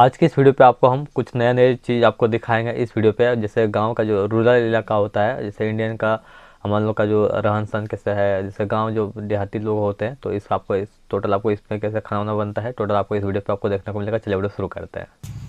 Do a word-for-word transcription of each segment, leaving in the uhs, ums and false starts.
आज के इस वीडियो पे आपको हम कुछ नया नए चीज़ आपको दिखाएंगे इस वीडियो पे। जैसे गांव का जो रूरल इलाका होता है, जैसे इंडियन का हमारे लोग का जो रहन सहन कैसे है, जैसे गांव जो देहाती लोग होते हैं, तो इस आपको इस टोटल आपको इसमें कैसे खाना वाना बनता है टोटल आपको इस वीडियो पे आपको देखने को मिलेगा। चलिए वीडियो शुरू करते हैं।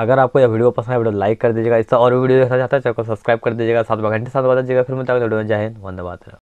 अगर आपको यह वीडियो पसंद है वीडियो लाइक कर दीजिएगा। इससे और वीडियो देखना चाहता है चैनल को सब्सक्राइब कर दीजिएगा, साथ में घंटे साथ बता दीजिएगा। फिर मैं तक वीडियो में जय हिंद, वंदे मातरम।